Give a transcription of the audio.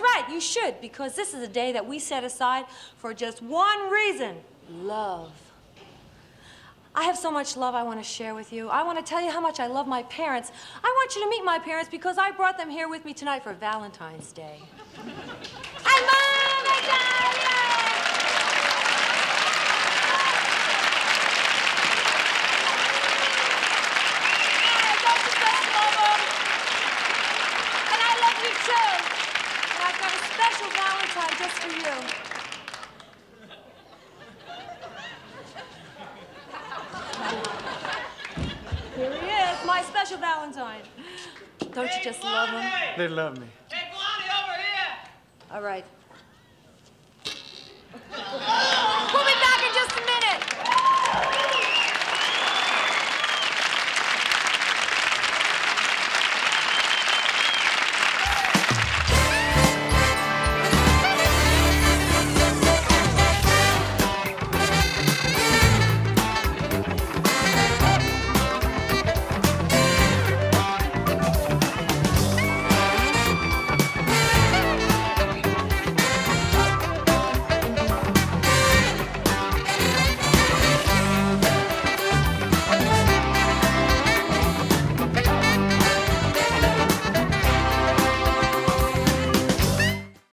That's right, you should, because this is a day that we set aside for just one reason: love. I have so much love I want to share with you. I want to tell you how much I love my parents. I want you to meet my parents because I brought them here with me tonight for Valentine's Day. Hi, Mom! Hi, Dad! Yay! I love you so, Mama. And I love you, too. And I've got a special Valentine just for you. My special Valentine. Don't you just love them? They love me. Hey, Blondie, over here! All right.